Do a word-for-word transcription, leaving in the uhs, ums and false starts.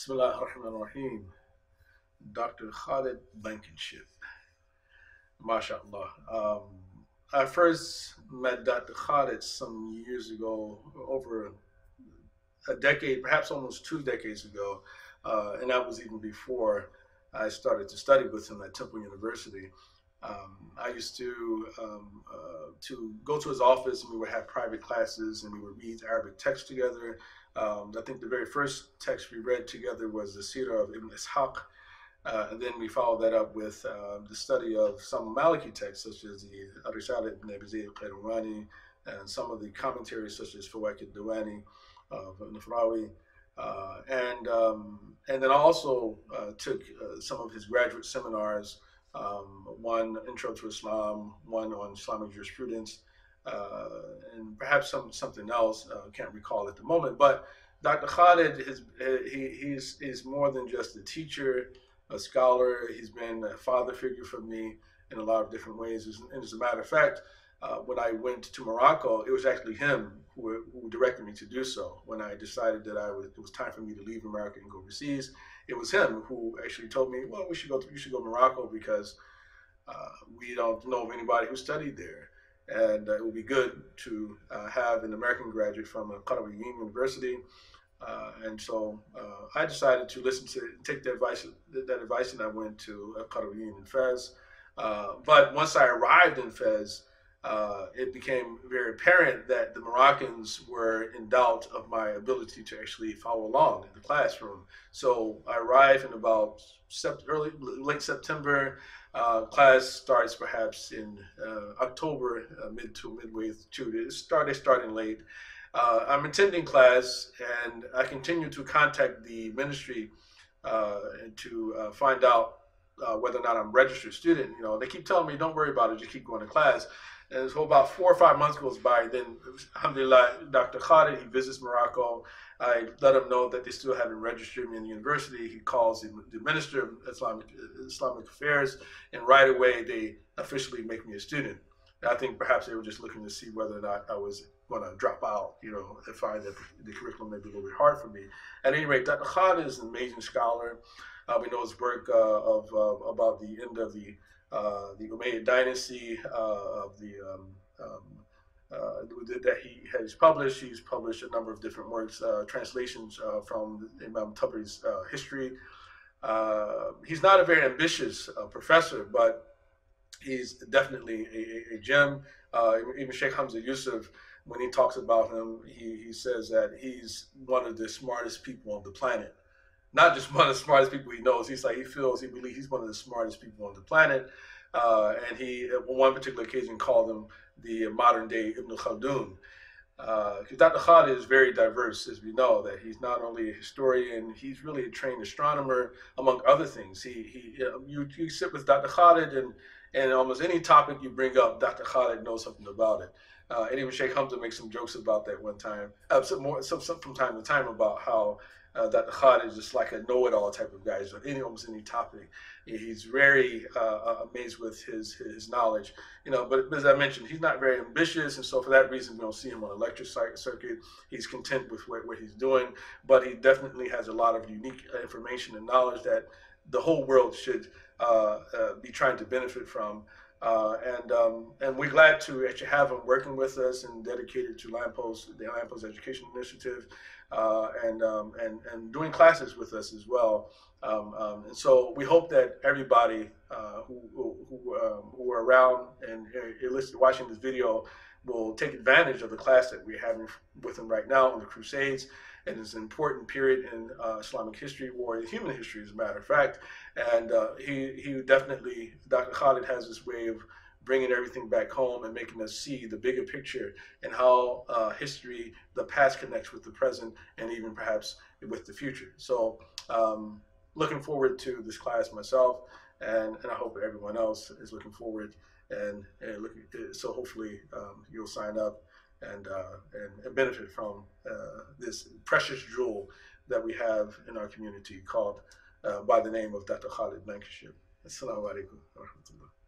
Bismillah ar-Rahman ar-Rahim. Doctor Khalid Blankinship. MashaAllah. Um, I first met Doctor Khalid some years ago, over a decade, perhaps almost two decades ago, uh, and that was even before I started to study with him at Temple University. Um, I used to um, uh, to go to his office, and we would have private classes, and we would read Arabic texts together. Um, I think the very first text we read together was the Sira of Ibn Ishaq, uh, and then we followed that up with uh, the study of some Maliki texts, such as the Risala Ibn Abi Zayd al-Qayrawani, and some of the commentaries, such as Fawakid Duwani of Nafrawi. Uh, and, um, and then I also uh, took uh, some of his graduate seminars, um, one Intro to Islam, one on Islamic Jurisprudence, uh, and perhaps some, something else, I uh, can't recall at the moment. But Doctor Khalid, is, he, he's, he's more than just a teacher, a scholar. He's been a father figure for me in a lot of different ways. And as a matter of fact, Uh, when I went to Morocco, it was actually him who, who directed me to do so. When I decided that I was, it was time for me to leave America and go overseas, it was him who actually told me, well, we should go to, you should go to Morocco because uh, we don't know of anybody who studied there. And uh, it would be good to uh, have an American graduate from a Qarawiyyin university. Uh, and so uh, I decided to listen to, take that advice, that advice, and I went to uh, Qarawiyyin in Fez. Uh, but once I arrived in Fez, Uh, it became very apparent that the Moroccans were in doubt of my ability to actually follow along in the classroom. So I arrived in about sept early, late September. Uh, class starts perhaps in uh, October, uh, mid to midway to it started starting late. Uh, I'm attending class, and I continue to contact the ministry uh, and to uh, find out uh, whether or not I'm a registered student. You know, they keep telling me, "Don't worry about it, just keep going to class." And so about four or five months goes by, then alhamdulillah, Doctor Khalid, he visits Morocco. I let him know that they still haven't registered me in the university. He calls the, the Minister of Islamic, Islamic Affairs, and right away they officially make me a student. And I think perhaps they were just looking to see whether or not I was going to drop out, you know, and find that the curriculum may be a little bit hard for me. At any rate, Doctor Khalid is an amazing scholar. Uh, we know his work uh, of uh, about the end of the Uh, the Umayyad dynasty uh, of the um, um, uh, that he has published. He's published a number of different works, uh, translations uh, from Imam Tabari's uh, history. Uh, he's not a very ambitious uh, professor, but he's definitely a, a, a gem. Uh, even Sheikh Hamza Yusuf, when he talks about him, he, he says that he's one of the smartest people on the planet. Not just one of the smartest people he knows. He's like, he feels, he believes he's one of the smartest people on the planet. Uh, and he, on one particular occasion, called him the modern day Ibn Khaldun. Because uh, Doctor Khalid is very diverse, as we know, that he's not only a historian, he's really a trained astronomer, among other things. He, he, you, you sit with Doctor Khalid, and, and almost any topic you bring up, Doctor Khalid knows something about it. Uh, and even Sheikh Hamza makes some jokes about that one time, uh, some more, some, some from time to time, about how Uh, Doctor Khalid is just like a know-it-all type of guy. He's on any, almost any topic. He's very uh, amazed with his his knowledge, you know. But as I mentioned, he's not very ambitious, and so for that reason, we don't see him on a lecture circuit. He's content with what, what he's doing, but he definitely has a lot of unique information and knowledge that the whole world should uh, uh, be trying to benefit from. Uh, and um, and we're glad to actually have him working with us and dedicated to Lamppost, the Lamppost Education Initiative, uh, and um, and and doing classes with us as well. Um, um, and so we hope that everybody uh, who who who, um, who are around and uh, watching this video will take advantage of the class that we're having with him right now on the Crusades. And it's an important period in uh, Islamic history, or human history, as a matter of fact. And uh, he, he definitely, Doctor Khalid has this way of bringing everything back home and making us see the bigger picture and how uh, history, the past, connects with the present and even perhaps with the future. So um, looking forward to this class myself, and, and I hope everyone else is looking forward. And, and looking, so hopefully um, you'll sign up and, uh, and, and benefit from uh, this precious jewel that we have in our community called uh, by the name of Doctor Khalid Blankinship. Assalamu alaikum wa rahmatullah.